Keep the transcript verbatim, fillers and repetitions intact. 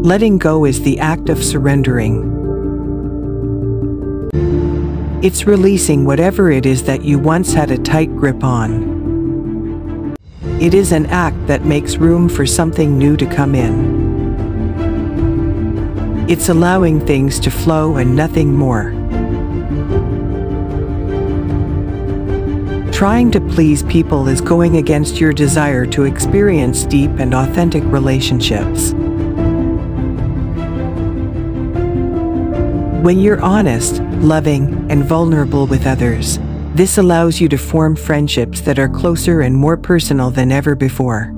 Letting go is the act of surrendering. It's releasing whatever it is that you once had a tight grip on. It is an act that makes room for something new to come in. It's allowing things to flow and nothing more. Trying to please people is going against your desire to experience deep and authentic relationships. When you're honest, loving, and vulnerable with others, this allows you to form friendships that are closer and more personal than ever before.